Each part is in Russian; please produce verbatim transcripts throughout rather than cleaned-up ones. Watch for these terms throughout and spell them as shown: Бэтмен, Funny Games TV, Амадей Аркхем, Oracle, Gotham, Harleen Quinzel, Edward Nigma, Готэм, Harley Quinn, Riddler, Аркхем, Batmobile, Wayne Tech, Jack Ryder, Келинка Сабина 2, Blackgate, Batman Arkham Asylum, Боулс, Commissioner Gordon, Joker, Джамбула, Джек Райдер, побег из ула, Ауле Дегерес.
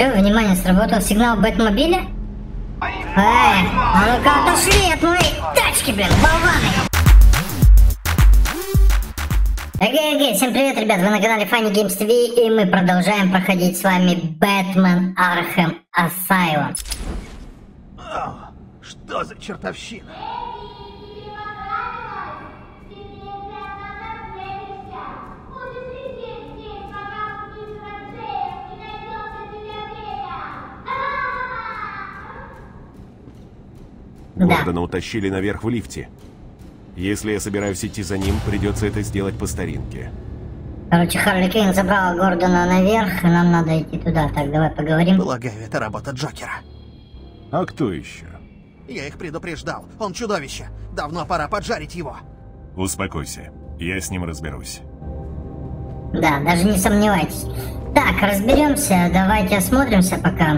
Все, внимание, сработал сигнал Бэтмобиля. Эй, а ну-ка отошли от моей тачки, блин, болваны! Окей, окей, всем привет, ребят, вы на канале Funny Games ти ви, и мы продолжаем проходить с вами Batman Arkham Asylum. О, что за чертовщина? Гордона, да, утащили наверх в лифте. Если я собираюсь идти за ним, придется это сделать по старинке. Короче, Харли Квинн забрала Гордона наверх, и нам надо идти туда. Так, давай поговорим. Полагаю, это работа Джокера. А кто еще? Я их предупреждал. Он чудовище. Давно пора поджарить его. Успокойся. Я с ним разберусь. Да, даже не сомневайтесь. Так, разберемся. Давайте осмотримся пока.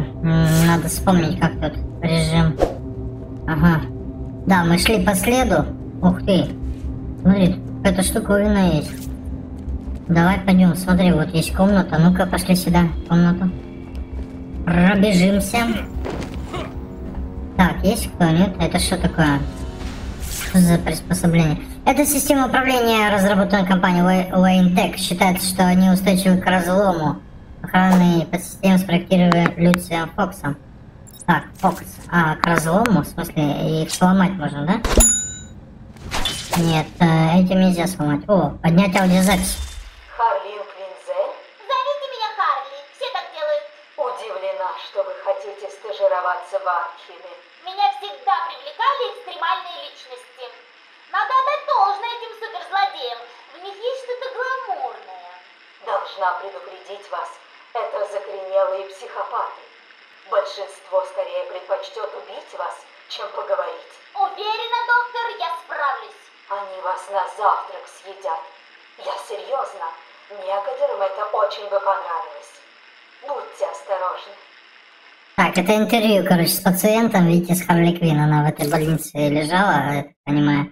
Надо вспомнить, как тут режим... Ага. Да, мы шли по следу. Ух ты. Смотри, какая-то штуковина есть. Давай пойдем, смотри, вот есть комната. Ну-ка, пошли сюда, комнату. Пробежимся. Так, есть кто? Нет? Это что такое? Что за приспособление? Эта система управления разработана компанией Wayne Tech. Считается, что они устойчивы к разлому. Охранные подсистемы спроектировали Люция Фокса. Так, фокус. А, к разлому, в смысле, их сломать можно, да? Нет, этим нельзя сломать. О, поднять аудиозапись. Харлин Квинзель? Зовите меня Харли, все так делают. Удивлена, что вы хотите стажироваться в Архиме. Меня всегда привлекали экстремальные личности. Надо отдать должное этим суперзлодеям. В них есть что-то гламурное. Должна предупредить вас, это закоренелые психопаты. Большинство скорее предпочтет убить вас, чем поговорить. Уверена, доктор, я справлюсь. Они вас на завтрак съедят. Я серьезно. Некоторым это очень бы понравилось. Будьте осторожны. Так, это интервью, короче, с пациентом. Видите, с Харли Квинн. Она в этой больнице лежала, я так понимаю.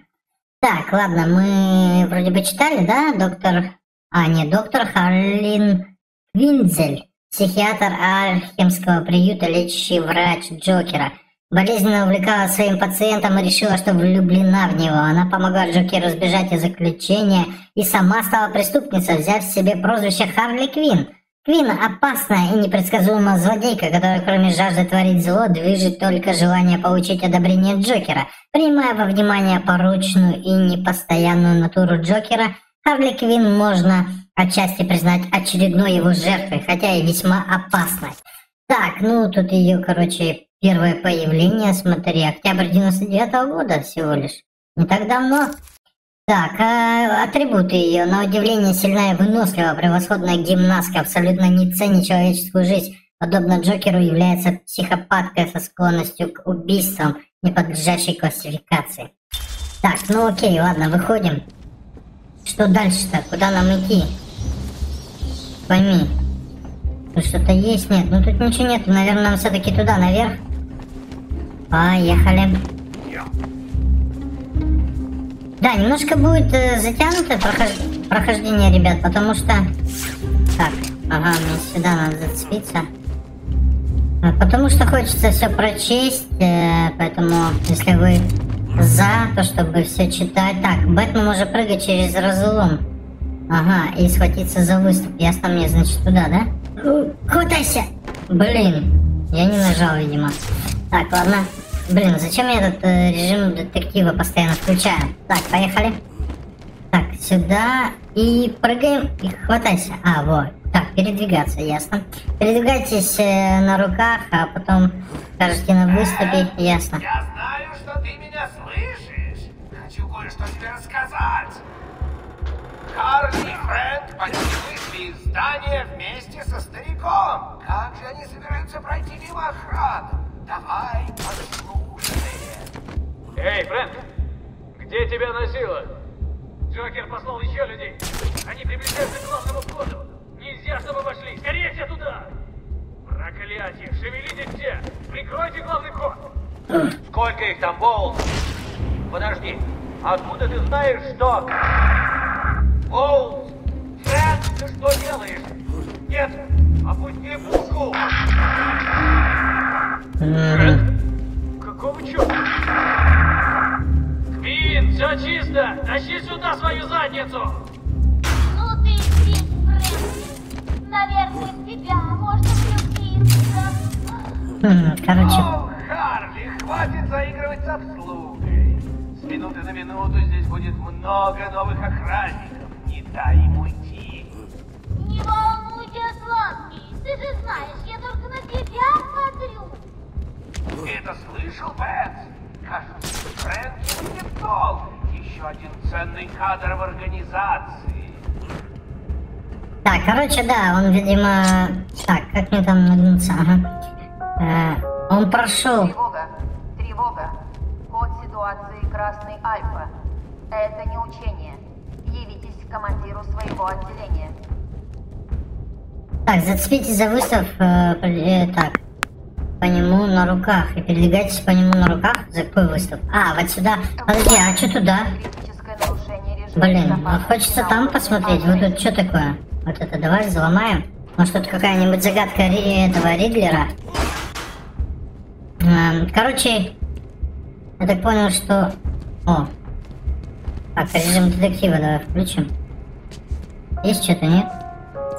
Так, ладно, мы вроде бы читали, да, доктор... А, нет, доктор Харлин Квинзель. Психиатр Архемского приюта, лечащий врач Джокера. Болезненно увлекалась своим пациентом и решила, что влюблена в него. Она помогла Джокеру сбежать из заключения и сама стала преступницей, взяв себе прозвище Харли Квинн. Квинн – опасная и непредсказуемая злодейка, которая кроме жажды творить зло, движет только желание получить одобрение Джокера. Принимая во внимание порочную и непостоянную натуру Джокера, Харли Квинн можно отчасти признать очередной его жертвой, хотя и весьма опасной. Так, ну тут ее, короче, первое появление, смотри, октябрь девяносто девятого года всего лишь, не так давно. Так, а, атрибуты ее, на удивление сильная и вынослива, превосходная гимнастка, абсолютно не ценит человеческую жизнь, подобно Джокеру является психопаткой со склонностью к убийствам, не подлежащей классификации. Так, ну окей, ладно, выходим. Что дальше-то? Куда нам идти? Пойми. Тут что-то есть? Нет. Ну тут ничего нет. Наверное, нам все-таки туда, наверх. Поехали. Да, немножко будет э, затянуто прохож... прохождение, ребят, потому что... Так, ага, мне сюда надо зацепиться. А, потому что хочется все прочесть, э, поэтому, если вы... За то, чтобы все читать. Так, Бэтмен может прыгать через разлом. Ага, и схватиться за выступ. Ясно мне, значит, туда, да? Хватайся! Блин, я не нажал, видимо. Так, ладно. Блин, зачем я этот э, режим детектива постоянно включаю? Так, поехали. Так, сюда. И прыгаем, и хватайся. А, вот. Так, передвигаться, ясно. Передвигайтесь э, на руках, а потом скажете на выступе. Ясно. Я знаю, что ты меня слышишь. Хочу кое-что тебе рассказать. Харли и Фрэнк покинули здание вместе со стариком. Как же они собираются пройти мимо охраны? Давай послушаем. Эй, Фрэнк, где тебя носило? Джокер послал еще людей. Они приближаются к главному входу. Нельзя, чтобы вошли. Скорее все туда. Проклятие, шевелите все. Прикройте главный вход. Сколько их там, Боул? Подожди, откуда ты знаешь, что... Боул, Фрэнк, ты что делаешь? Нет, Опусти пушку! Какого черта? Квин, все чисто! Тащи сюда свою задницу! Ну ты, Крис Фрэнк! Наверное, из тебя можно влюбиться. Короче... О, Харли, хватит заигрывать с обслугой. С минуты на минуту здесь будет много новых охранников. Не дай ему идти. Не волнуйся, сладкий. Ты же знаешь, я только на тебя смотрю. Ты это слышал, Бэтс? Кажется, Фрэнки будет долго. Еще один ценный кадр в организации. Так, короче, да, он, видимо... Так, как мне там нагнуться? Ага. Э, он прошел. Тревога. Тревога. Код ситуации Красный Альфа. Это не учение. Явитесь к командиру своего отделения. Так, зацепитесь за выстав э, э, так, по нему на руках и передвигайтесь по нему на руках. За какой выстав? А, вот сюда. Подожди, а что туда? Блин, вот хочется там посмотреть. Вот тут что такое? Вот это давай взломаем. Может тут какая-нибудь загадка этого Ридлера? Эм, короче, я так понял, что... О. Так, режим детектива давай включим. Есть что-то, нет?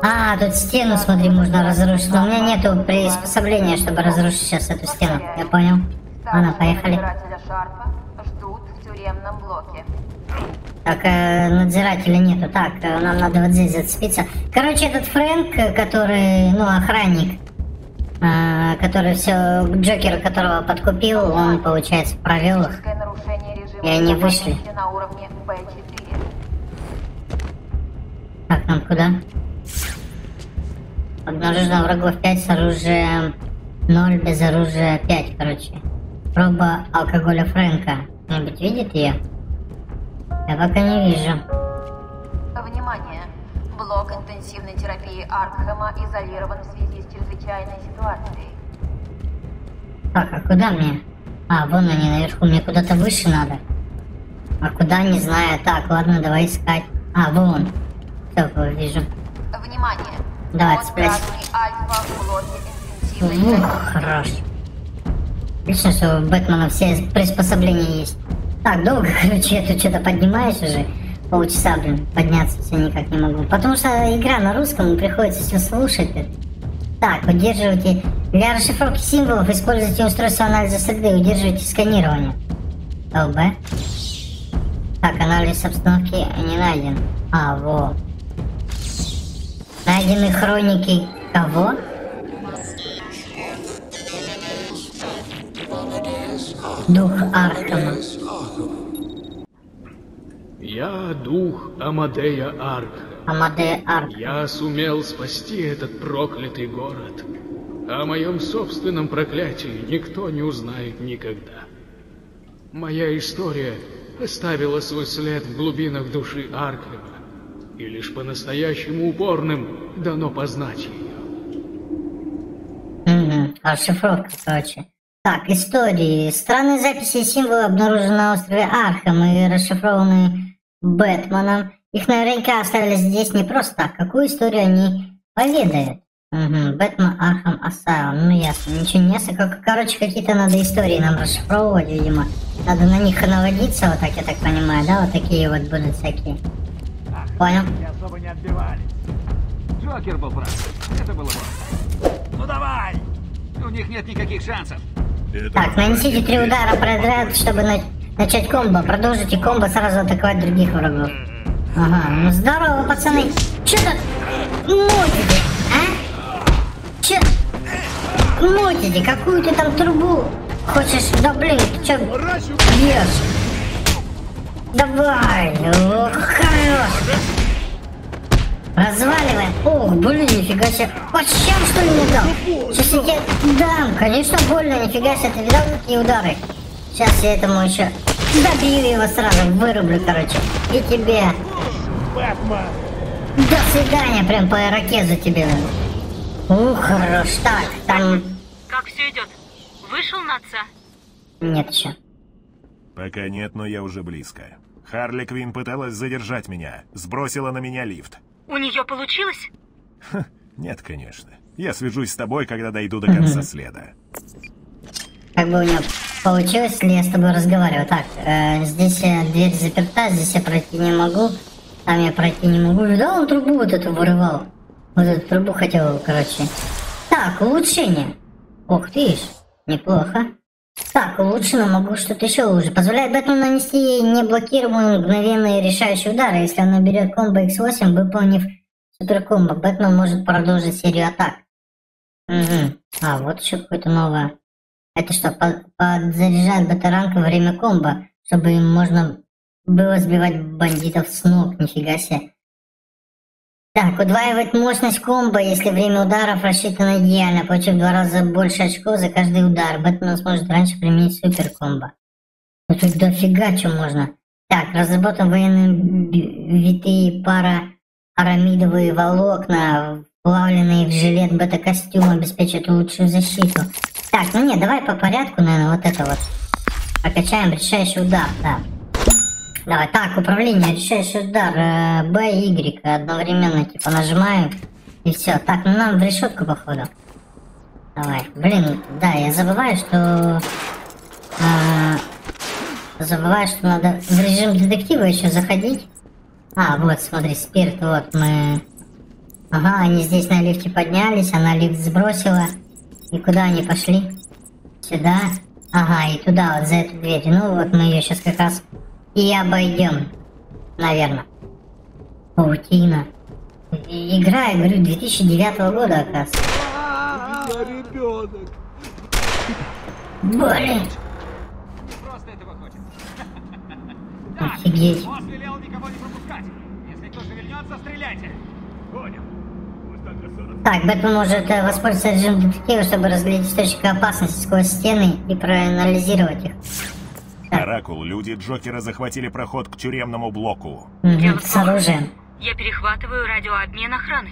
А, тут стену, смотри, можно разрушить. Но у меня нету приспособления, чтобы разрушить сейчас эту стену. Я понял. Ладно, поехали. Так, э, надзирателя нету. Так, э, нам надо вот здесь зацепиться. Короче, этот Фрэнк, который, ну, охранник, э, который все, Джокера, которого подкупил, он, получается, провел их. И они вышли. Так, нам куда? Обнаружено врагов пять с оружием ноль, без оружия пять, короче. Проба алкоголя Фрэнка. Кто-нибудь видит ее? Я пока не вижу. Внимание! Блок интенсивной терапии Аркхэма изолирован в связи с чрезвычайной ситуацией. Так, а куда мне? А, вон они наверху. Мне куда-то выше надо. А куда, не знаю. Так, ладно, давай искать. А, вон. Все, вижу. Внимание! Давай, спрячь. Ух, хорош. Отлично, что у Бэтмена все приспособления есть. Так, долго, короче, я тут что-то поднимаюсь уже. Полчаса, блин, подняться все никак не могу. Потому что игра на русском, приходится все слушать. Так, удерживайте... Для расшифровки символов используйте устройство анализа среды, удерживайте сканирование. ЛБ. Так, анализ обстановки не найден. А, во. Найдены хроники кого? Дух Аркхема. Я дух Амадея Аркхема. Амадея Аркхема. Я сумел спасти этот проклятый город. О моем собственном проклятии никто не узнает никогда. Моя история оставила свой след в глубинах души Аркхема. И лишь по-настоящему упорным дано познать ее. Mm-hmm. Расшифровка, короче. Так, истории. Странные записи и символы обнаружены на острове Архем и расшифрованы Бэтменом. Их наверняка оставили здесь не просто так. Какую историю они поведают? Угу. Бэтмен Архем Асайлум. Ну ясно, ничего не ясно. Короче, какие-то надо истории нам расшифровывать, видимо. Надо на них наводиться, вот так, я так понимаю, да? Вот такие вот будут всякие. Понял. Я особо не отбивались. Джокер был прав. Это было просто. Ну давай! У них нет никаких шансов. Так, нанесите три удара подряд, чтобы на... начать комбо. Продолжите комбо, сразу атаковать других врагов. Ага, ну здорово, пацаны. Че тут мутите, а? Че мутите? Какую ты там трубу хочешь? Да блин, ты че бьешь? Давай, ох, хорош. Разваливаем. Ох, блин, нифига себе. Вот сейчас что ли не дал? Сейчас я тебе дам. Конечно, больно, нифига себе. Ты видал такие удары? Сейчас я этому еще добью его сразу. Вырублю, короче. И тебе. Бэтмен. До свидания, прям по ракезу тебе. Ух, хорош. Так, там... Как все идет? Вышел на отца? Нет еще. Пока нет, но я уже близко. Харли Квинн пыталась задержать меня. Сбросила на меня лифт. У нее получилось? Ха, нет, конечно. Я свяжусь с тобой, когда дойду до конца следа. Как бы у меня получилось, если я с тобой разговариваю. Так, э, здесь э, дверь заперта, здесь я пройти не могу. Там я пройти не могу. Да, он трубу вот эту вырывал. Вот эту трубу хотел, короче. Так, улучшение. Ох ты ж, неплохо. Так, улучшено, могу что-то еще улучшить. Позволяет Бэтмену нанести неблокируемые мгновенные решающие удары. Если она берет комбо икс восемь, выполнив суперкомбо, Бэтмен может продолжить серию атак. Угу. А, вот еще какое-то новое. Это что, подзаряжает батаранка во время комбо, чтобы им можно было сбивать бандитов с ног, нифига себе. Так, удваивает мощность комбо, если время ударов рассчитано идеально, получив в два раза больше очков за каждый удар. Бэтмен сможет раньше применить суперкомбо. Ну тут дофига что можно. Так, разработан военные витые пара-арамидовые волокна, плавленные в жилет бета-костюм, обеспечат лучшую защиту. Так, ну нет, давай по порядку, наверное, вот это вот. Покачаем решающий удар, да. Давай, так, управление, решающий удар, э, Б, Y, одновременно, типа, нажимаю, и все. Так, ну нам в решетку, походу. Давай, блин, да, я забываю, что... Э, забываю, что надо в режим детектива еще заходить. А, вот, смотри, спирт, вот, мы... Ага, они здесь на лифте поднялись, она лифт сбросила. И куда они пошли? Сюда. Ага, и туда, вот за эту дверь. Ну, вот мы ее сейчас как раз... И обойдем, наверное. Паутина. Игра, я говорю, две тысячи девятого года, оказывается. Блин. Офигеть. Так, Бэтмен может воспользоваться режимом детектива, чтобы разглядеть точки опасности сквозь стены и проанализировать их. Оракул, люди Джокера захватили проход к тюремному блоку. Угу, с оружием. Я перехватываю радиообмен охраны.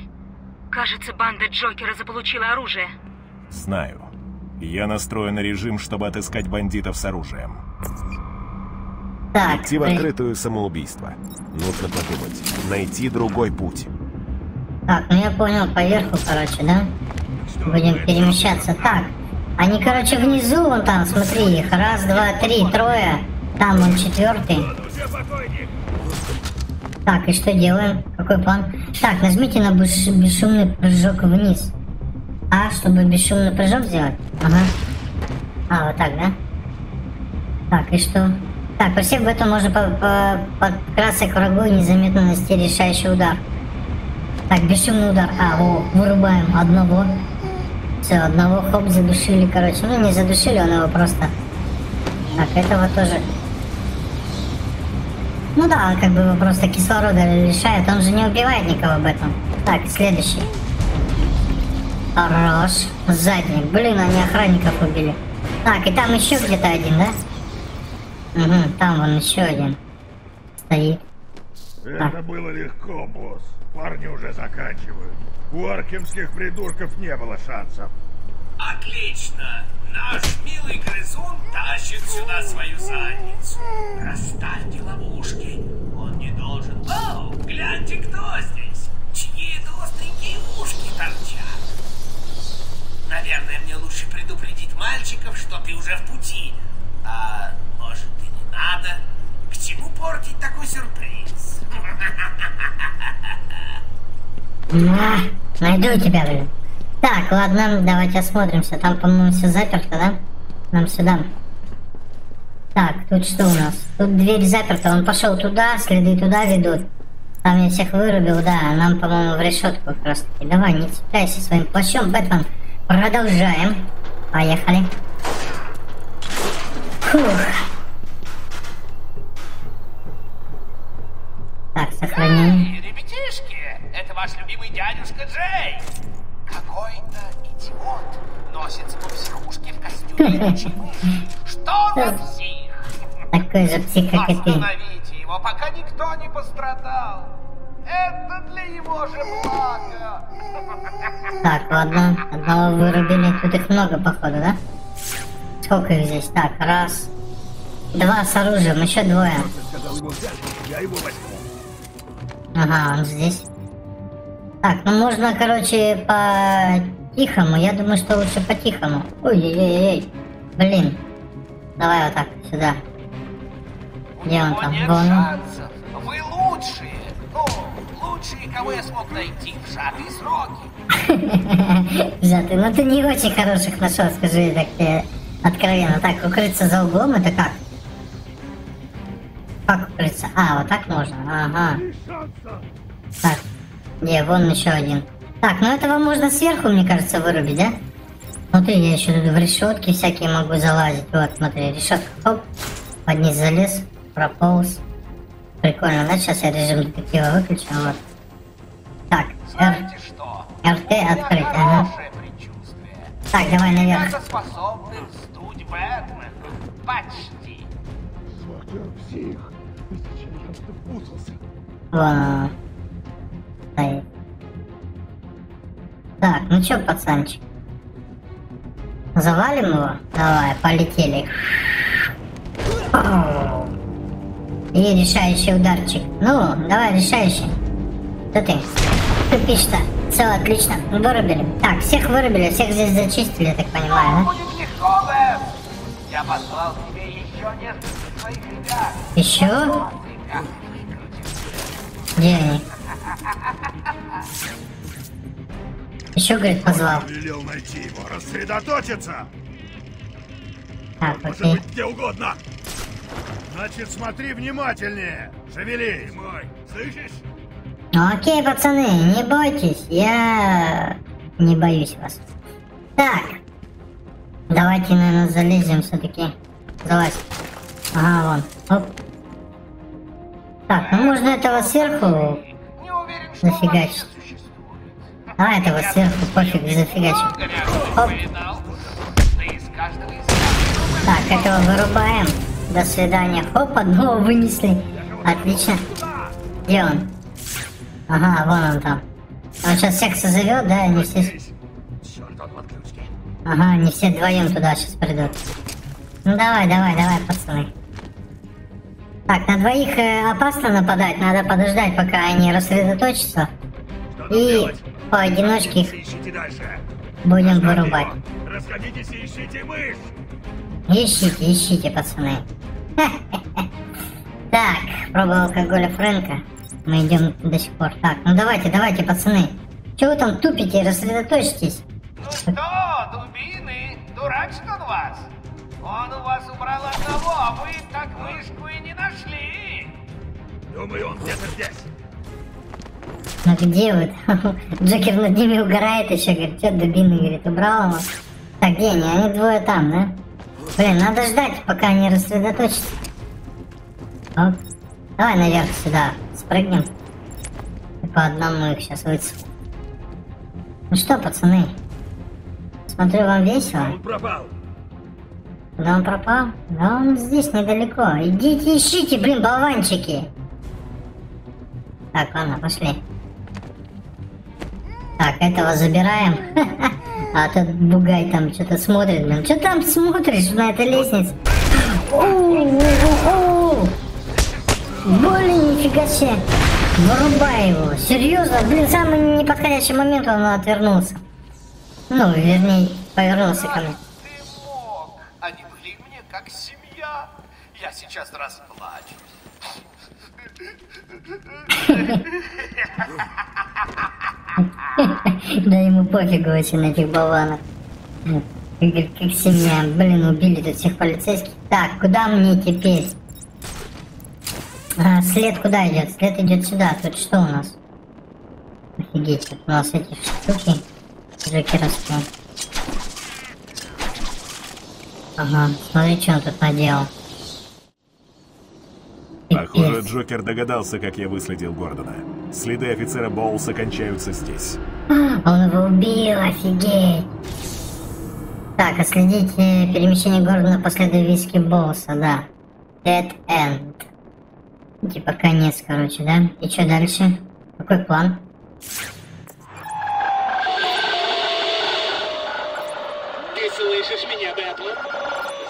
Кажется, банда Джокера заполучила оружие. Знаю. Я настрою на режим, чтобы отыскать бандитов с оружием. Так, идти в открытую самоубийство. Нужно подумать. Найти другой путь. Так, ну я понял, поверху, короче, да? Будем перемещаться. Так. Они, короче, внизу, вон там, смотри их. Раз, два, три, трое. Там он четвертый. Так, и что делаем? Какой план? Так, нажмите на бесшумный прыжок вниз. А, чтобы бесшумный прыжок сделать? Ага. А, вот так, да? Так, и что? Так, по всем в этом можно подкрасться к врагу и незаметно нанести решающий удар. Так, бесшумный удар. А, о, вырубаем одного. Все, одного хоп, задушили, короче. Ну, не задушили, он его просто... Так, этого тоже... Ну да, он как бы его просто кислорода лишает. Он же не убивает никого об этом. Так, следующий. Хорош. Задник. Блин, они охранников убили. Так, и там еще где-то один, да? Угу, там вон еще один. Стоит. Это так. Было легко, босс. Парни уже заканчивают. У аркемских придурков не было шансов. Отлично! Наш милый грызун тащит сюда свою задницу. Расставьте ловушки. Он не должен... Вау! Гляньте, кто здесь! Чьи толстенькие ушки торчат. Наверное, мне лучше предупредить мальчиков, что ты уже в пути. А может и не надо? К чему портить такой сюрприз? На, найду тебя, блин. Так, ладно, давайте осмотримся. Там, по-моему, все заперто, да? Нам сюда. Так, тут что у нас? Тут дверь заперта. Он пошел туда, следы туда ведут. Там я всех вырубил, да. Нам, по-моему, в решетку как раз таки. Давай, не цепляйся своим плащом, Бэтмен. Продолжаем. Поехали. Фух. Так, сохраняем. Это ваш любимый дядюшка Джей. Какой-то идиот носится по психушке в костюме лечи мыши. Что за псих? Такой же псих, как и ты. Остановите его, пока никто не пострадал. Это для его же блага. Так, ладно. Одного вырубили. Тут их много, походу, да? Сколько их здесь? Так, раз. Два с оружием, еще двое. Ага, он здесь. Так, ну можно, короче, по Тихому, я думаю, что лучше по-тихому. Ой-ой-ой-ой. Блин. Давай вот так, сюда. Где он там? Шансов. Вы лучшие. Ну, лучшие, кого я смог найти в сжатые сроки. Сжатый, ну ты не очень хороших нашел, скажи так тебе откровенно. Так, укрыться за углом, это как? Как укрыться? А, вот так можно? Ага. Так. Не, вон еще один. Так, ну этого можно сверху, мне кажется, вырубить, да? Смотри, я еще тут в решетки всякие могу залазить. Вот, смотри, решетка, хоп, под низ залез, прополз. Прикольно, да? Сейчас я режим детектива выключу, вот. Так, знаете что? РТ открыть, ага. Так, давай наверх. Почти. Вон. Стоит. Так, ну чё, пацанчик? Завалим его? Давай, полетели. И решающий ударчик. Ну, давай, решающий. Кто ты? Тупишь-то. Все, отлично. Вырубили. Так, всех вырубили, всех здесь зачистили, я так понимаю, да? Я послал тебе еще несколько своих ребят. Еще? Где они? Еще, говорит, позвал. Велел найти его, рассредоточиться. Так, окей. Может быть, где угодно. Значит, смотри внимательнее. Шевелись, мой. Слышишь? Ну, окей, пацаны, не бойтесь. Я не боюсь вас. Так. Давайте, наверное, залезем все-таки. Залазь. Ага, вон. Оп. Так, ну можно этого сверху зафигачить. А, этого сверху пофиг, зафигачим. Оп. Так, этого вырубаем. До свидания. Хоп, одного вынесли. Отлично. Где он? Ага, вон он там. Он сейчас всех созовет, да, они все... Ага, не все вдвоем туда сейчас придут. Ну давай, давай, давай, пацаны. Так, на двоих опасно нападать, надо подождать, пока они рассредоточатся. И поодиночке их будем вырубать. Расходитесь и ищите мышь. Ищите, ищите, пацаны. Так, пробовал алкоголя Фрэнка. Мы идем до сих пор. Так, ну давайте, давайте, пацаны. Чего вы там тупите, рассредоточьтесь. Ну что, дубины, дурачит он вас. Он у вас убрал одного, а вы так мышку и не нашли. Думаю, он где-то здесь. Ну где вы? Джокер над ними угорает еще, говорит, что дубины, говорит, убрал его. Так, где они? Они двое там, да? Блин, надо ждать, пока они рассредоточатся. Оп. Давай наверх сюда спрыгнем. И по одному их сейчас выцепим. Ну что, пацаны? Смотрю, вам весело. Он пропал. Куда он пропал? Да он здесь недалеко. Идите ищите, блин, болванчики. Так, ладно, пошли. Так, этого забираем. А тот бугай там что-то смотрит, блин. Что там смотришь на этой лестнице? Блин, нифига себе. Вырубай его. Серьезно, блин, самый неподходящий момент он отвернулся. Ну, вернее, повернулся ко мне. Ты мог. Они были мне как семья. Я сейчас расплачусь. Да ему пофигу вообще на этих болванов. Как семья. Блин, убили тут всех полицейских. Так, куда мне теперь? А, след куда идет? След идет сюда. Тут что у нас? Офигеть, тут у нас эти штуки. Жуки растут. Ага, смотри, что он тут наделал. Похоже, Джокер догадался, как я выследил Гордона. Следы офицера Боулса кончаются здесь. Он его убил, офигеть. Так, отследить перемещение Гордона по следу виски Боулса, да. Dead End. Типа конец, короче, да? И что дальше? Какой план? Ты слышишь меня, Бэтмен?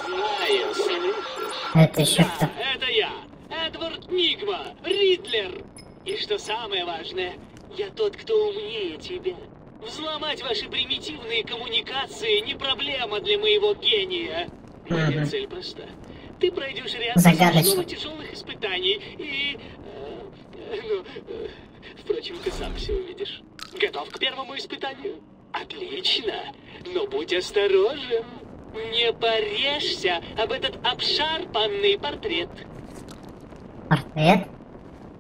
Знаю, слышишь. Это еще кто? Это я. Эдвард Нигма, Ридлер. И что самое важное, я тот, кто умнее тебя. Взломать ваши примитивные коммуникации не проблема для моего гения. Моя цель проста. Ты пройдешь ряд тяжелых испытаний и... Ну, впрочем, ты сам все увидишь. Готов к первому испытанию? Отлично. Но будь осторожен. Не порежься об этот обшарпанный портрет. Портрет?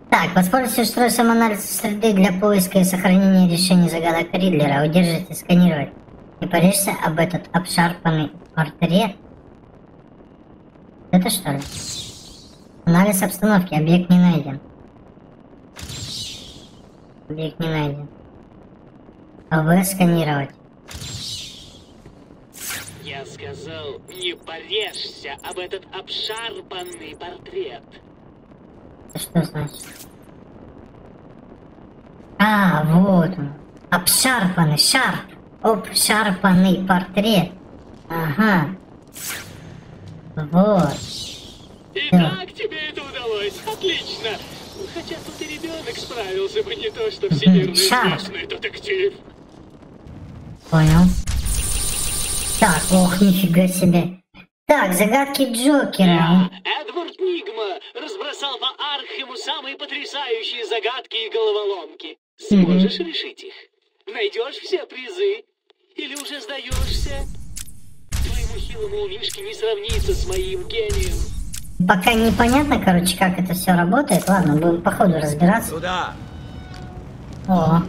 Так, воспользуйтесь устройством анализа среды для поиска и сохранения решений загадок Ридлера. Удержите, сканировать. Не порежься об этот обшарпанный портрет. Это что ли? Анализ обстановки. Объект не найден. Объект не найден. А вы сканировать. Я сказал, не порежься об этот обшарпанный портрет. Это что значит? А, вот он. Обшарпанный, шарп. Обшарпанный портрет. Ага. Вот. И так тебе это удалось. Отлично. Хотя тут и ребенок справился бы, не то что всемирно известный детектив. Понял. Так, ох, нифига себе. Так, загадки Джокера. Да, Эдвард Нигма разбросал по Архему самые потрясающие загадки и головоломки. Сможешь mm-hmm. решить их? Найдешь все призы? Или уже сдаешься? Твоему хилому умишке не сравнится с моим гением. Пока непонятно, короче, как это все работает. Ладно, будем по ходу разбираться. Туда. О.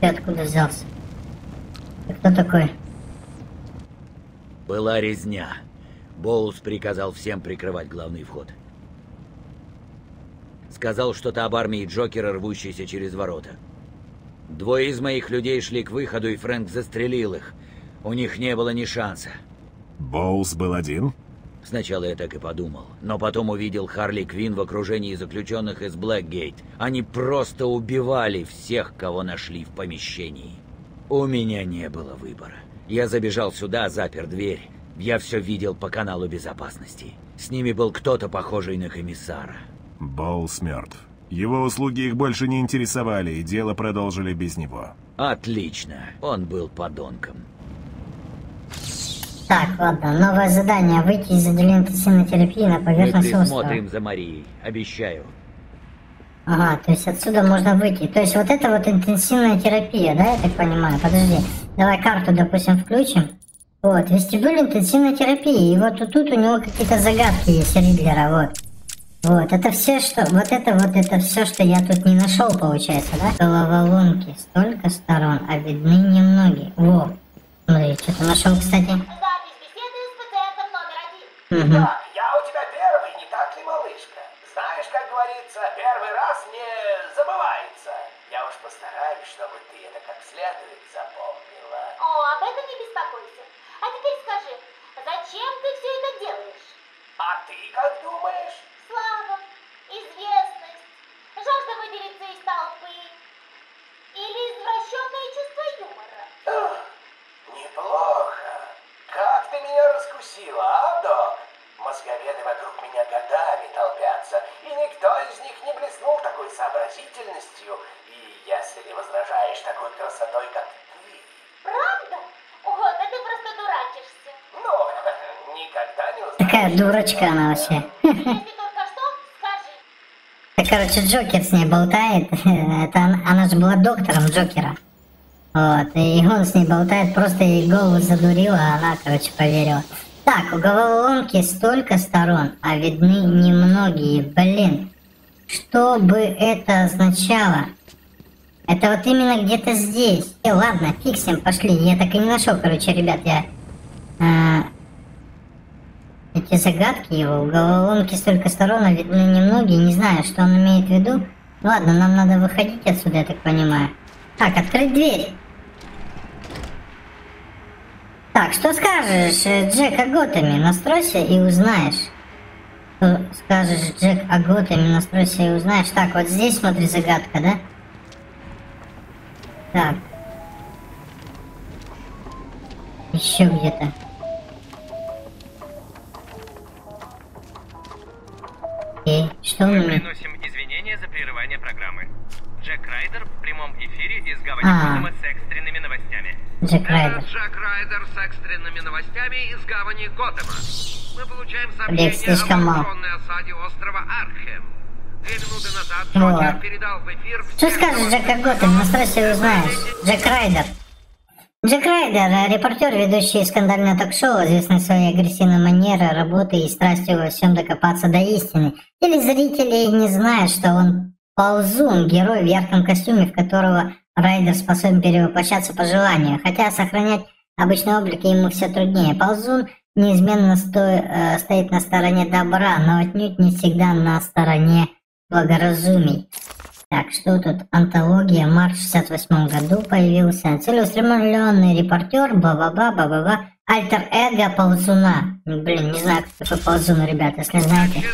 Ты откуда взялся? Ты кто такой? Была резня. Боулс приказал всем прикрывать главный вход. Сказал что-то об армии Джокера, рвущейся через ворота. Двое из моих людей шли к выходу, и Фрэнк застрелил их. У них не было ни шанса. Боулс был один? Сначала я так и подумал, но потом увидел Харли Квинн в окружении заключенных из Блэкгейт. Они просто убивали всех, кого нашли в помещении. У меня не было выбора. Я забежал сюда, запер дверь. Я все видел по каналу безопасности. С ними был кто-то похожий на комиссара. Боулс мертв. Его услуги их больше не интересовали, и дело продолжили без него. Отлично. Он был подонком. Так, ладно, новое задание. Выйти из отделения интенсивной терапии на поверхность острова. Мы смотрим за Марией, обещаю. Ага, то есть отсюда можно выйти. То есть вот это вот интенсивная терапия, да, я так понимаю? Подожди, давай карту, допустим, включим. Вот, вестибюль интенсивной терапии. И вот тут у него какие-то загадки есть, Ридлера, вот. Вот, это все, что... Вот это вот, это все, что я тут не нашел, получается, да? Головоломки, столько сторон, а видны немногие. Во, смотри, что-то нашел, кстати. Угу. Да, я у тебя первый, не так ли, малышка? Знаешь, как говорится, первый раз не забывается. Я уж постараюсь, чтобы ты это как следует запомнила. О, об этом не беспокойся. А теперь скажи, зачем ты все это делаешь? А ты как думаешь? Слава, известность, жажда выделиться из толпы или извращенное чувство юмора. Ах, неплохо. Как ты меня раскусила, а, док? Мозговеды вокруг меня годами толпятся, и никто из них не блеснул такой сообразительностью, и если не возражаешь такой красотой, как ты. Правда? Ого, да ты просто дурачишься. Ну, никогда не узнаешь. Такая дурочка она вообще. Если только что, скажи. Так, короче, Джокер с ней болтает. Это она, она же была доктором Джокера. Вот, и он с ней болтает, просто ей голову задурила, а она, короче, поверила. Так, у головоломки столько сторон, а видны немногие, блин. Что бы это означало? Это вот именно где-то здесь. И ладно, фиксим, пошли. Я так и не нашел, короче, ребят, я... А, эти загадки его, у головоломки столько сторон, а видны немногие, не знаю, что он имеет в виду. Ладно, нам надо выходить отсюда, я так понимаю. Так, открыть дверь. Так, что скажешь, Джек, о Готэме? Настройся и узнаешь. Что скажешь, Джек, о Готэме? Настройся и узнаешь. Так, вот здесь, смотри, загадка, да? Так. Еще где-то. Окей, что у меня? Мы приносим извинения за прерывание программы. Джек Райдер прямом эфире из Гавани Готэма с экстренными новостями. Это Джек Райдер с экстренными новостями из Гавани Готэма. Мы получаем сообщение о вооруженной осаде острова Аркхем. Две минуты назад Джокер передал в эфир... Что скажешь, Джека Готэм? Настройся и узнаешь. Джек Райдер. Джек Райдер, репортер, ведущий скандальное ток-шоу, известный своей агрессивной манерой работы и страстью во всем докопаться до истины. Или зрители не знают, что он ползун, герой в ярком костюме, в которого Райдер способен перевоплощаться по желанию, хотя сохранять обычный облик ему все труднее. Ползун неизменно сто... э, стоит на стороне добра, но отнюдь не всегда на стороне благоразумий. Так, что тут? Антология. В марте шестьдесят восьмом году появился целеустремленный репортер, ба-ба-ба, ба-ба-ба, альтер-эго ползуна. Блин, не знаю, кто такой ползун, ребят, если знаете,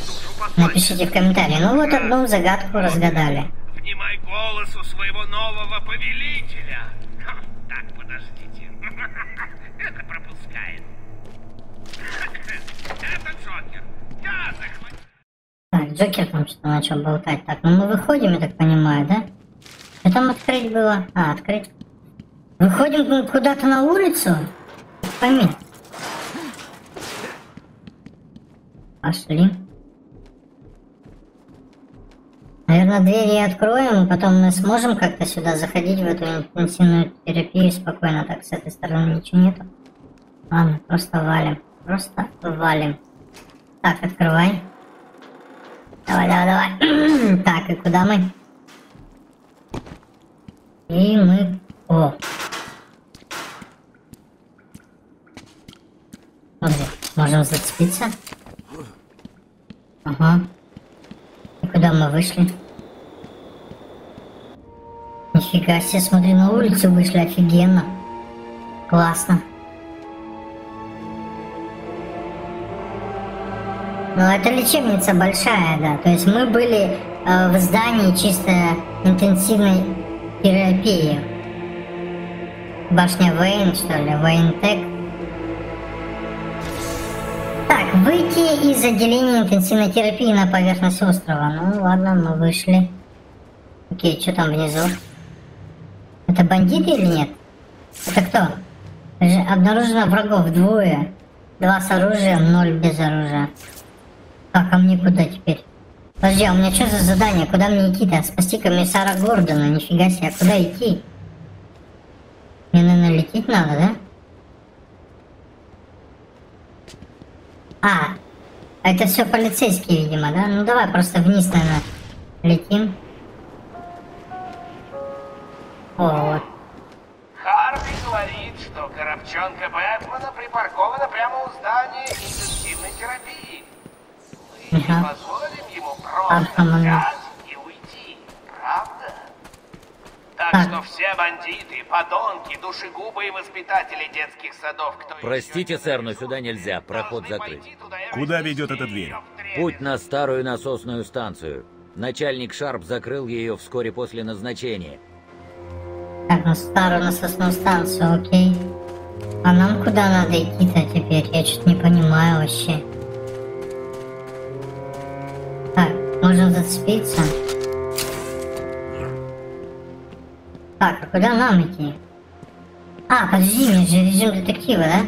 напишите в комментарии. Ну вот одну загадку разгадали. Внимай голосу своего нового повелителя. Ха, так, подождите. Это пропускаем. Это Джокер. Я захватил. Так, Джокер там что-то начал болтать. Так, ну мы выходим, я так понимаю, да? Что там открыть было? А, открыть. Выходим куда-то на улицу? Пойми. Пошли. Наверное, двери откроем, и потом мы сможем как-то сюда заходить, в эту интенсивную терапию спокойно. Так, с этой стороны ничего нету. Ладно, просто валим. Просто валим. Так, открывай. Давай, давай, давай. Так, и куда мы? И мы... О! Вот здесь. Можем зацепиться. Ага. И куда мы вышли? Нифига себе, смотри, на улицу вышли. Офигенно. Классно. Ну, это лечебница большая, да. То есть мы были э, в здании чисто интенсивной терапии. Башня Вейн, что ли? Вейн Тек. Так, выйти из отделения интенсивной терапии на поверхность острова. Ну, ладно, мы вышли. Окей, что там внизу? Это бандиты или нет? Это кто? Обнаружено врагов двое. Два с оружием, ноль без оружия. Так, а мне куда теперь? Подожди, а у меня что за задание? Куда мне идти-то? Спасти комиссара Гордона, нифига себе, а куда идти? Мне, наверное, лететь надо, да? А, это все полицейские, видимо, да? Ну давай просто вниз, наверное, летим. О, вот. Харли говорит, что коробчонка Бэтмена припаркована прямо у здания интенсивной терапии. Мы не позволим ему просто взять и уйти, правда? Так что все бандиты, подонки, душегубы и воспитатели детских садов, кто... Простите, сэр, но сюда нельзя, проход закрыт. Куда ведет эта дверь? Путь на старую насосную станцию. Начальник Шарп закрыл ее вскоре после назначения. Так, на старую насосную станцию, окей. А нам куда надо идти-то теперь? Я что-то не понимаю вообще. Можем зацепиться. Так, а куда нам идти? А, подожди, мне же режим детектива, да?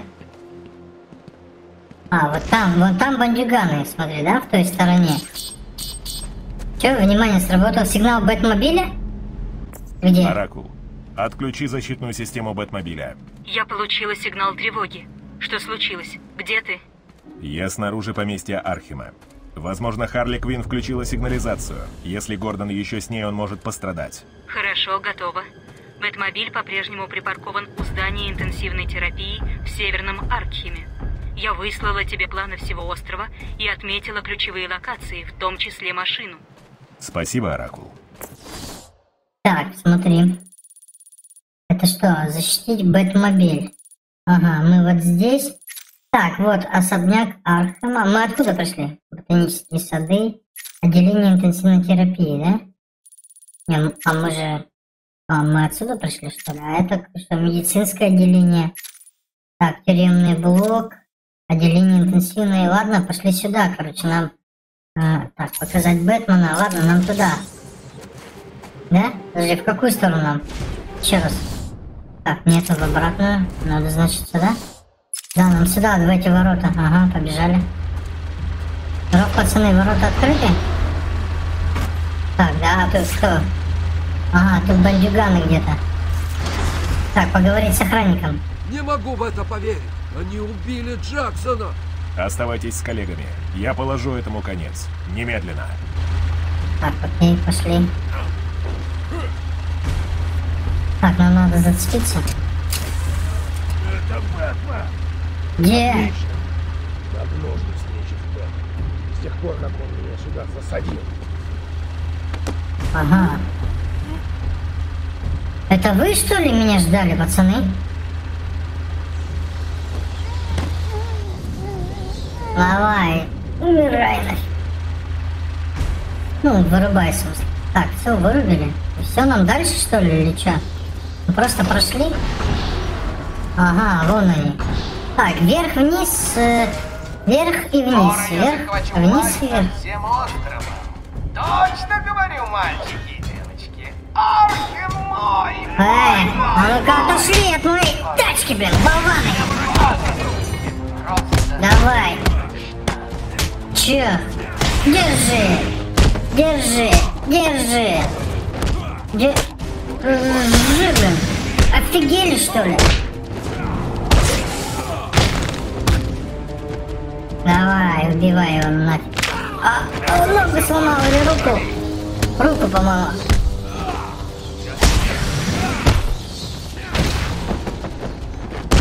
А, вот там, вот там бандюганы, смотри, да, в той стороне. Че, внимание, сработал сигнал Бэтмобиля? Где? Оракул, отключи защитную систему Бэтмобиля. Я получила сигнал тревоги. Что случилось? Где ты? Я снаружи поместья Архема. Возможно, Харли Квинн включила сигнализацию. Если Гордон еще с ней, он может пострадать. Хорошо, готово. Бэтмобиль по-прежнему припаркован у здания интенсивной терапии в Северном Аркхеме. Я выслала тебе планы всего острова и отметила ключевые локации, в том числе машину. Спасибо, Оракул. Так, смотри. Это что, защитить Бэтмобиль? Ага, мы вот здесь... Так, вот особняк Архема. Мы откуда пришли? Ботанические сады, отделение интенсивной терапии, да? Не, а мы же... А, мы отсюда пришли, что ли? А это что, медицинское отделение? Так, тюремный блок, отделение интенсивное. Ладно, пошли сюда, короче, нам... А, так, показать Бэтмена. Ладно, нам туда. да? Подожди, в какую сторону нам? Еще раз. Так, нет, в обратную. Надо, значит, сюда. Да, нам сюда, в эти ворота. Ага, побежали. Рок, пацаны, ворота открыты? Так, да, тут что? Ага, тут бандюганы где-то. Так, поговорить с охранником. Не могу в это поверить. Они убили Джексона. Оставайтесь с коллегами. Я положу этому конец. Немедленно. Так, окей, пошли. Так, нам надо зацепиться. Это Бэтмен. Где? Отлично. Давно жду встречи с Бэтменом. С тех пор, как он меня сюда засадил. Ага. Это вы, что ли, меня ждали, пацаны? Давай, умирай наш. Ну, вырубай, собственно. Так, все, вырубили. Все, нам дальше, что ли, или что? Мы просто прошли. Ага, вон они. Так, вверх, вниз, э, вверх и вниз. Вверх, вниз и вверх. Точно говорю, мальчики и девочки. Архи мой! Эй, а ну-ка отошли от моей тачки, блин, болваны! Давай! Че? Держи! Держи! Держи! Держи, блин! Офигели, что ли? Давай, убивай его нафиг. А, а ногу сломал или руку? Руку помогла.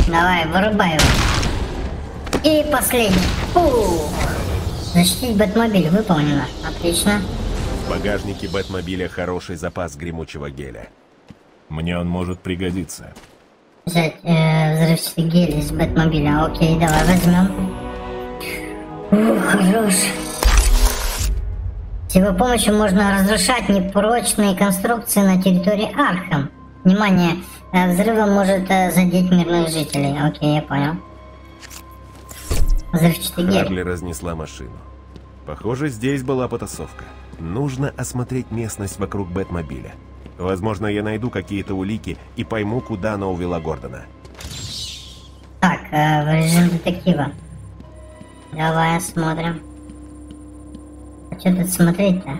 Давай, вырубай его. И последний. Фу. Защитить Бэтмобиль выполнено. Отлично. В багажнике Бэтмобиля хороший запас гремучего геля. Мне он может пригодиться. Взять э, взрывчатый гель из Бэтмобиля. Окей, давай возьмем. Ух, хорош. С его помощью можно разрушать непрочные конструкции на территории Архам. Внимание, э, взрывом может э, задеть мирных жителей. Окей, я понял. Харли разнесла машину. Похоже, здесь была потасовка. Нужно осмотреть местность вокруг Бэтмобиля. Возможно, я найду какие-то улики и пойму, куда она увела Гордона. Так, э, в режим детектива. Давай осмотрим. А что тут смотреть-то?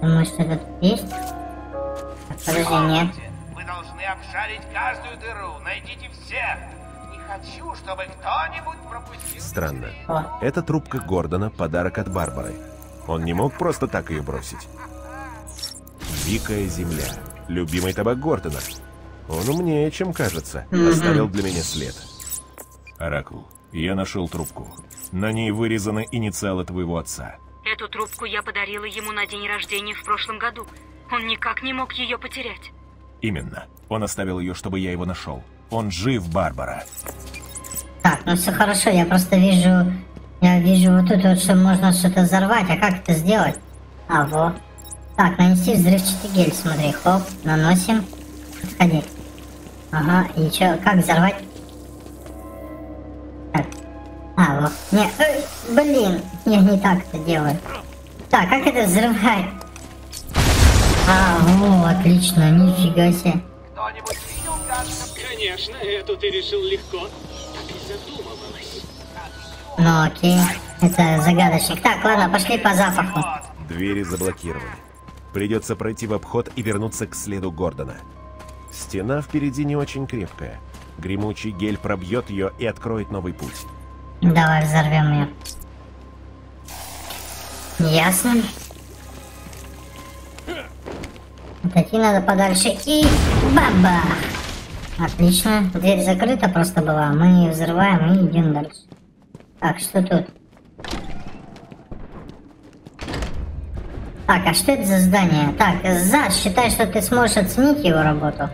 Думаю, что тут есть? Так, подожди, нет. Мы должны обшарить каждую дыру. Найдите всех. Хочу, чтобы кто-нибудь пропустил. Странно. О. Это трубка Гордона, подарок от Барбары. Он не мог просто так ее бросить. Дикая земля. Любимый табак Гордона. Он умнее, чем кажется. Mm-hmm. Оставил для меня след. Оракул, я нашел трубку. На ней вырезаны инициалы твоего отца. Эту трубку я подарила ему на день рождения в прошлом году. Он никак не мог ее потерять. Именно. Он оставил ее, чтобы я его нашел. Он жив, Барбара. Так, ну все хорошо, я просто вижу, я вижу вот тут вот, что можно что-то взорвать, а как это сделать? А, вот. Так, нанести взрывчатый гель, смотри, хоп, наносим. Подходи. Ага, и че, как взорвать? Так. А, вот. Не, э, блин, я не так это делаю. Так, как это взрывать? А, во, отлично, нифига себе. Кто-нибудь видел, как... Конечно, эту ты решил легко. Так и задумывалась. Ну окей, это загадочник. Так, ладно, пошли по запаху. Двери заблокированы. Придется пройти в обход и вернуться к следу Гордона. Стена впереди не очень крепкая. Гремучий гель пробьет ее и откроет новый путь. Давай взорвем ее. Ясно. Отойти надо подальше и баба! Отлично, дверь закрыта просто была, мы ее взрываем и идем дальше. Так, что тут? Так, а что это за здание? Так, ЗАС, считай, что ты сможешь оценить его работу.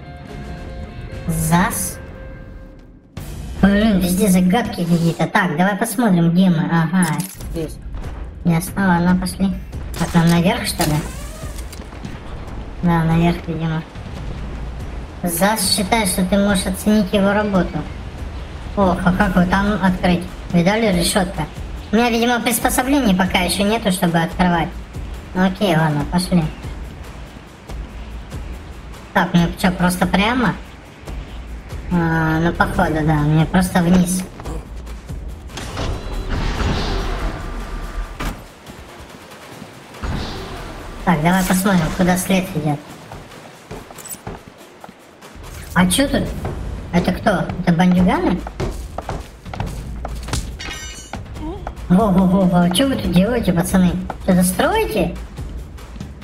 ЗАС? Блин, везде загадки какие-то. Так, давай посмотрим, где мы. Ага, здесь. Ясно, ладно, пошли. Так, нам наверх, что ли? Да, наверх, видимо. ЗАС считает, что ты можешь оценить его работу. Ох, а как его там открыть? Видали, решетка? У меня, видимо, приспособлений пока еще нету, чтобы открывать. Ну окей, ладно, пошли. Так, мне что, просто прямо? А, ну, походу, да, мне просто вниз. Так, давай посмотрим, куда след идет. А что тут? Это кто? Это бандюганы? Во-во-во-во, что вы тут делаете, пацаны? Что-то строите?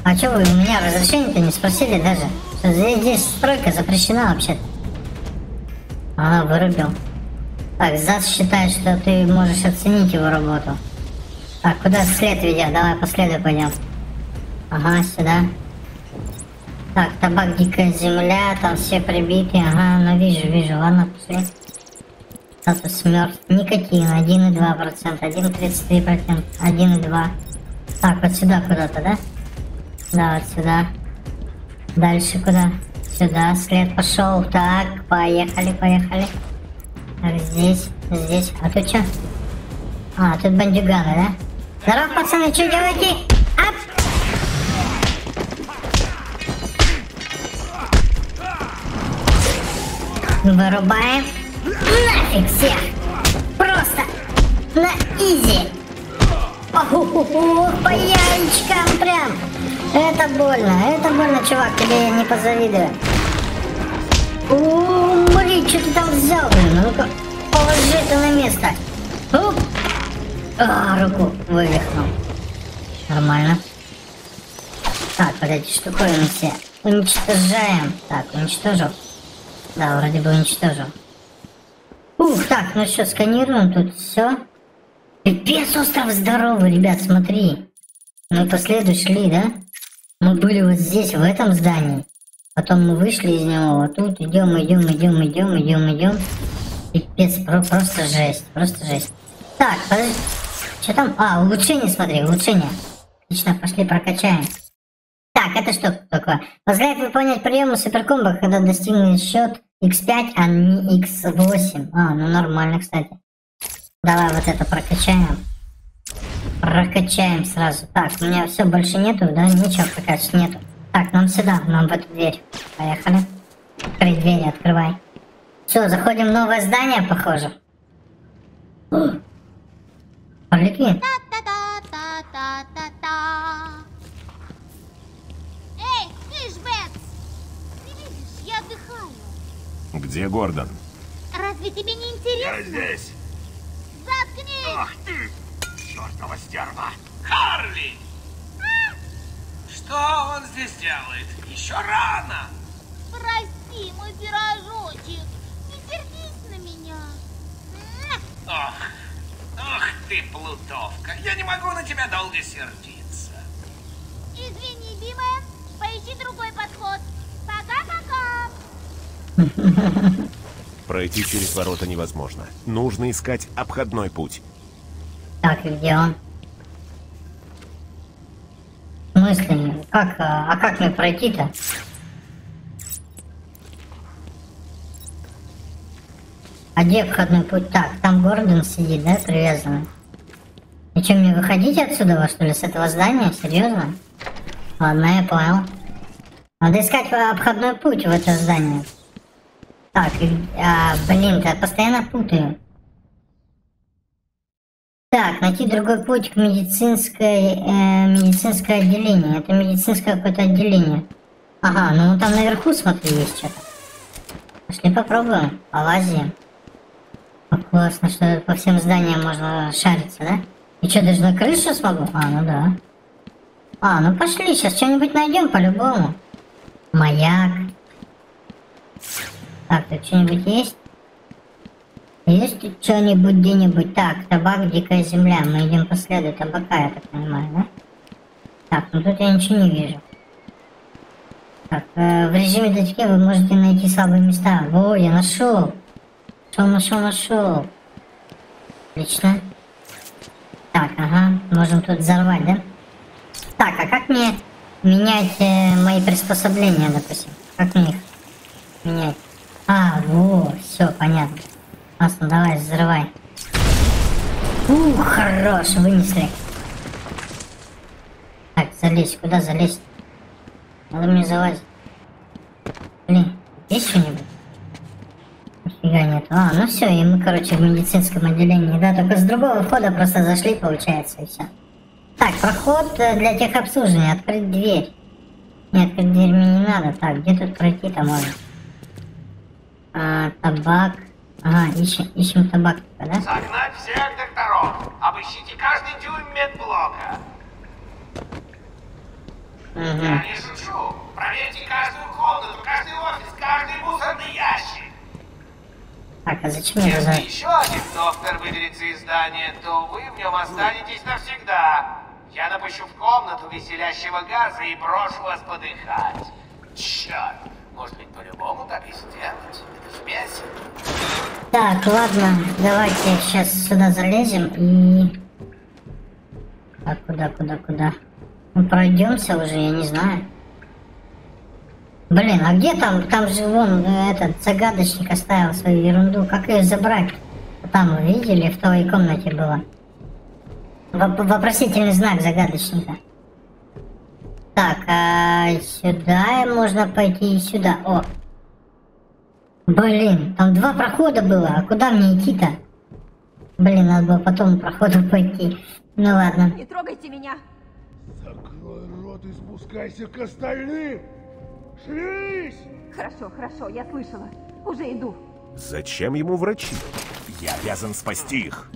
А что вы у меня разрешение-то не спросили даже? Что здесь, здесь стройка запрещена вообще-то. Ага, вырубил. Так, Зас считает, что ты можешь оценить его работу. Так, куда след ведет? Давай по следу пойдем. Ага, сюда. Так, табак, дикая земля, там все прибиты. Ага, ну вижу, вижу. Ладно, пошли. Статус мертв. Никотин, один и два процента, один и тридцать три процента, один и два процента. Так, вот сюда куда-то, да? Да, вот сюда. Дальше куда? Сюда след пошел. Так, поехали, поехали. Так, здесь, здесь. А тут что? А, тут бандюганы, да? Здорово, пацаны, что делаете? Ап! Вырубаем. Нафиг всех! Просто на изи! Оху-ху-ху! По яичкам прям! Это больно, это больно, чувак, тебе я не позавидую. Ууу, блин, что ты там взял, блин? Ну-ка, положи это на место. Оп! А, руку вывихнул. Нормально. Так, вот эти штуковины все уничтожаем. Так, уничтожил. Да, вроде бы уничтожил. Ух, так, ну что, сканируем тут все. Пипец, остров здоровый, ребят, смотри. Мы по следу шли, да? Мы были вот здесь, в этом здании. Потом мы вышли из него, вот тут идем, идем, идем, идем, идем, идем. Пипец, просто жесть, просто жесть. Так, подожди. Что там? А, улучшение, смотри, улучшение. Отлично, пошли прокачаем. Так, это что такое? Позволяет выполнять приемы суперкомбо, когда достигнет счет икс пять, а не икс восемь. А, ну нормально, кстати. Давай вот это прокачаем. Прокачаем сразу. Так, у меня все больше нету, да? Ничего прокачать нету. Так, нам сюда, нам в эту дверь. Поехали. Открыть дверь, открывай. Все, заходим в новое здание, похоже. Полетели. Эй, ты ж, Бэт! Ты видишь, я отдыхаю. Где Гордон? Разве тебе не интересно? Я здесь. Заткнись! Ах ты! Чёртова стерва! Харли! А? Что он здесь делает? Еще рано! Прости, мой пирожочек! Не сердись на меня! Ох! Ох ты, плутовка! Я не могу на тебя долго сердиться! Извини, любимая! Поищи другой подход! Пока-пока! Пройти через ворота невозможно. Нужно искать обходной путь. Так, и где он? В смысле? Как, а, а как мне пройти-то? А где обходной путь? Так, там Гордон сидит, да, привязанный? И что, мне выходить отсюда, во что ли, с этого здания? Серьезно? Ладно, я понял. Надо искать обходной путь в это здание. Так, а, блин, я постоянно путаю. Так, найти другой путь к медицинской, э, медицинское отделение. Это медицинское какое-то отделение. Ага, ну там наверху, смотри, есть что-то. Пошли попробуем, полазим. Классно, что по всем зданиям можно шариться, да? И что, даже на крышу смогу? А, ну да. А, ну пошли, сейчас что-нибудь найдем по-любому. Маяк. Так, тут что-нибудь есть? Есть тут что-нибудь где-нибудь? Так, табак, дикая земля. Мы идем по следу табака, я так понимаю, да? Так, ну тут я ничего не вижу. Так, э, в режиме детектива вы можете найти слабые места. Во, я нашел. Нашел, нашел, нашел. Отлично. Так, ага, можем тут взорвать, да? Так, а как мне менять э, мои приспособления, допустим? Как мне их менять? А, во, все, понятно. Классно, давай, взрывай. Ух, хорош, вынесли. Так, залезь, куда залезть? Надо мне залазить. Есть у него? Нифига нет. А, ну все, и мы, короче, в медицинском отделении, да, только с другого входа просто зашли, получается, и все. Так, проход для техобслуживания, открыть дверь. Нет, открыть дверь мне не надо. Так, где тут пройти-то можно? А, табак. Ага, ищем, ищем табак, да? Согнать всех докторов! Обыщите каждый дюйм медблока! Угу. Я не шучу! Проверьте каждую комнату, каждый офис, каждый мусорный ящик! Так, а зачем я за... Если еще один доктор выберется из здания, то вы в нем останетесь навсегда. Я напущу в комнату веселящего газа и брошу вас подыхать. Черт, может быть, по-любому так и сделать? Это ж весело. Так, ладно, давайте сейчас сюда залезем и... А куда, куда, куда? Мы пройдемся уже, я не знаю. Блин, а где там? Там же вон этот загадочник оставил свою ерунду. Как ее забрать? Там, видели, в той комнате было. Вопросительный знак загадочника. Так, а сюда можно пойти и сюда. О! Блин, там два прохода было. А куда мне идти-то? Блин, надо было потом проходу пойти. Ну ладно. Не трогайте меня! Закрой рот и спускайся к остальным! Шлись! Хорошо, хорошо, я слышала. Уже иду. Зачем ему врачи? Я обязан спасти их.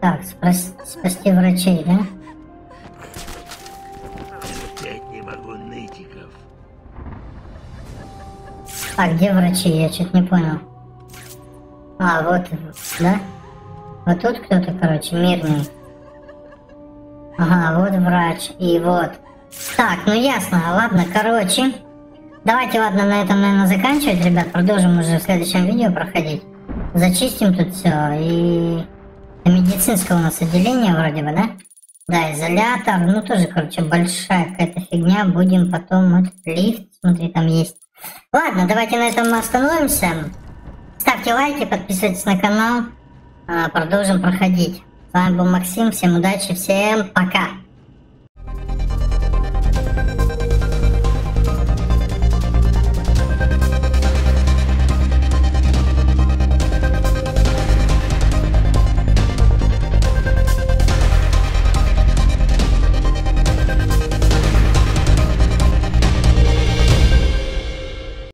Так, спас... спасти врачей, да? Терпеть не могу нытиков. А где врачи? Я что-то не понял. А, вот, да? Вот тут кто-то, короче, мирный. Ага, вот врач. И вот. Так, ну ясно, ладно, короче. Давайте, ладно, на этом, наверное, заканчивать, ребят. Продолжим уже в следующем видео проходить. Зачистим тут все. И... медицинское у нас отделение вроде бы, да? Да, изолятор. Ну, тоже, короче, большая какая-то фигня. Будем потом... Вот, лифт, смотри, там есть. Ладно, давайте на этом мы остановимся. Ставьте лайки, подписывайтесь на канал. Продолжим проходить. С вами был Максим. Всем удачи, всем пока.